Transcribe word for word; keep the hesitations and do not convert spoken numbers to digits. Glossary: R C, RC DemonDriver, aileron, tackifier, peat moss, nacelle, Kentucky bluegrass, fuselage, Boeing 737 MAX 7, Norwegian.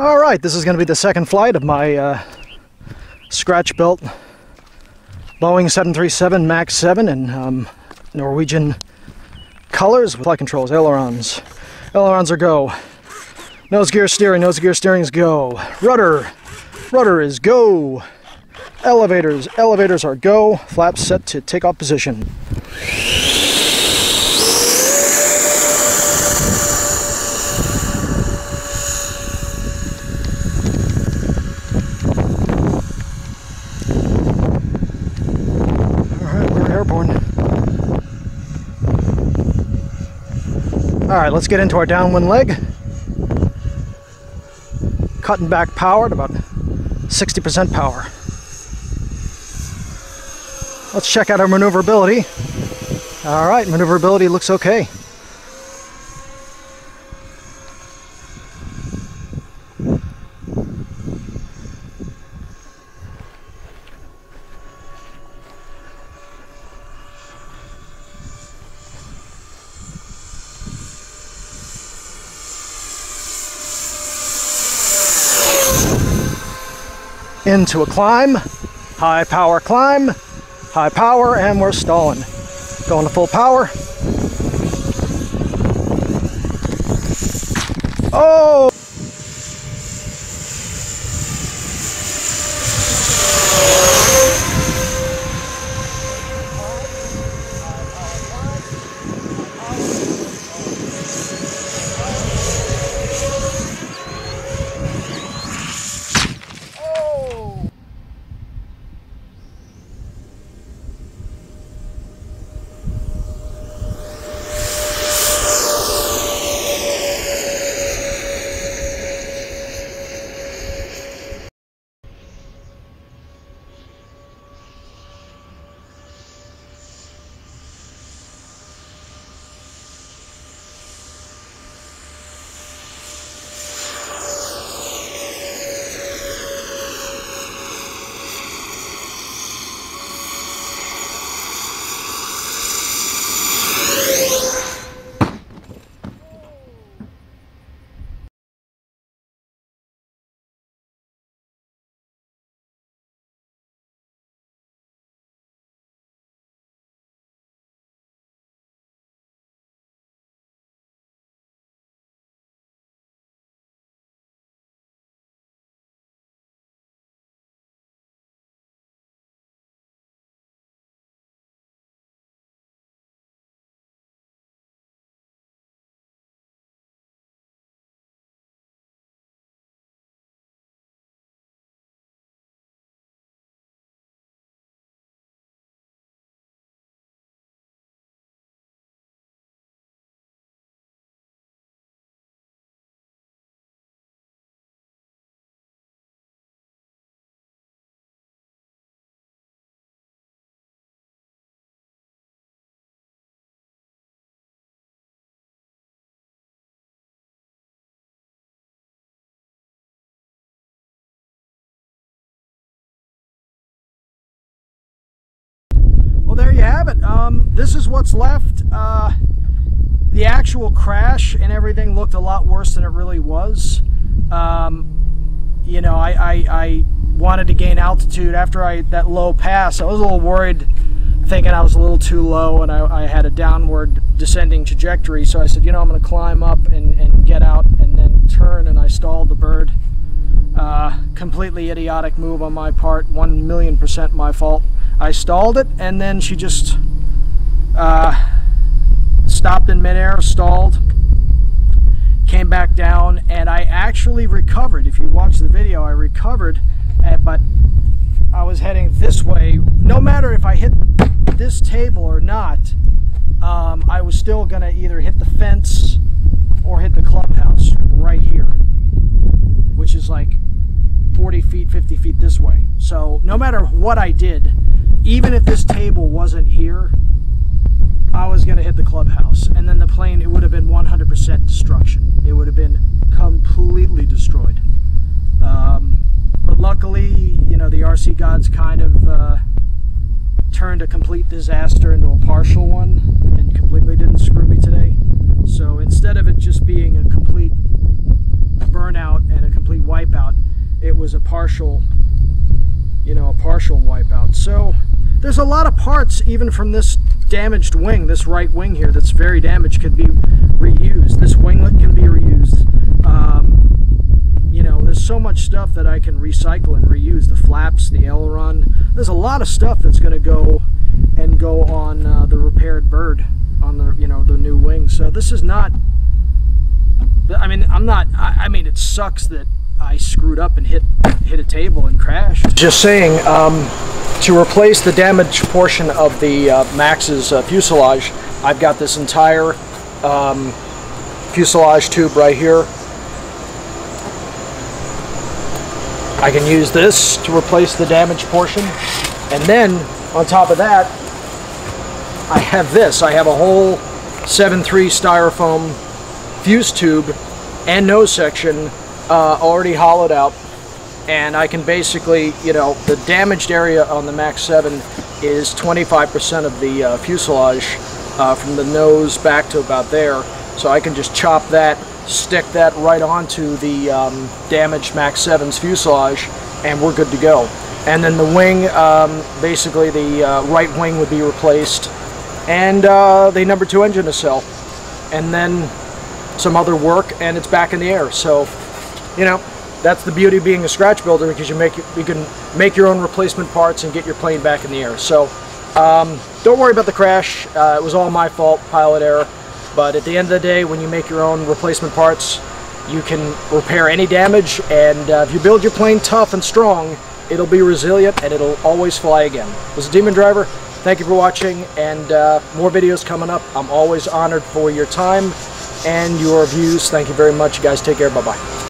Alright, this is going to be the second flight of my uh, scratch-built Boeing seven thirty-seven MAX seven in um, Norwegian colors with flight controls, ailerons. Ailerons are go. Nose gear steering, nose gear steering is go. Rudder, rudder is go. Elevators, elevators are go. Flaps set to takeoff position. Alright, let's get into our downwind leg. Cutting back power at about sixty percent power. Let's check out our maneuverability. Alright, maneuverability looks okay. Into a climb, high power climb, high power, and we're stalling. Going to full power. Oh! Well, there you have it. Um, this is what's left. Uh, the actual crash and everything looked a lot worse than it really was. Um, you know, I, I, I wanted to gain altitude after I that low pass. I was a little worried, thinking I was a little too low, and I, I had a downward descending trajectory. So I said, you know, I'm going to climb up and, and get out and then turn, and I stalled the bird. Uh, completely idiotic move on my part. One million percent my fault. I stalled it, and then she just uh, stopped in midair, stalled, came back down, and I actually recovered. If you watch the video, I recovered, but I was heading this way. No matter if I hit this table or not, um, I was still going to either hit the fence or hit the clubhouse right here, which is like forty feet, fifty feet this way. So no matter what I did, even if this table wasn't here, I was going to hit the clubhouse. And then the plane, it would have been one hundred percent destruction. It would have been completely destroyed. Um, but luckily, you know, the R C gods kind of uh, turned a complete disaster into a partial one and completely didn't screw me today. So instead of it just being a complete burnout and a complete wipeout. It was a partial, you know, a partial wipeout. So there's a lot of parts, even from this damaged wing, this right wing here that's very damaged, could be reused. This winglet can be reused. Um, you know, there's so much stuff that I can recycle and reuse. The flaps, the aileron. There's a lot of stuff that's going to go and go on uh, the repaired bird, on the, you know, the new wing. So this is not, I mean, I'm not, I, I mean, it sucks that I screwed up and hit hit a table and crashed. Just saying, um, to replace the damaged portion of the uh, Max's uh, fuselage, I've got this entire um, fuselage tube right here. I can use this to replace the damaged portion. And then, on top of that, I have this. I have a whole seven three styrofoam fuse tube and nose section uh, already hollowed out, and I can basically, you know, the damaged area on the MAX seven is twenty-five percent of the uh, fuselage uh, from the nose back to about there, so I can just chop that, stick that right onto the um, damaged MAX seven's fuselage, and we're good to go. And then the wing, um, basically the uh, right wing would be replaced, and uh, the number two engine nacelle, and then some other work, and it's back in the air. So, you know, that's the beauty of being a scratch builder, because you make you can make your own replacement parts and get your plane back in the air. So um, don't worry about the crash. Uh, it was all my fault, pilot error. But at the end of the day, when you make your own replacement parts, you can repair any damage, and uh, if you build your plane tough and strong, it'll be resilient and it'll always fly again. This is Demon Driver. Thank you for watching, and uh, more videos coming up. I'm always honored for your time and your views. Thank you very much, you guys. Take care. Bye-bye.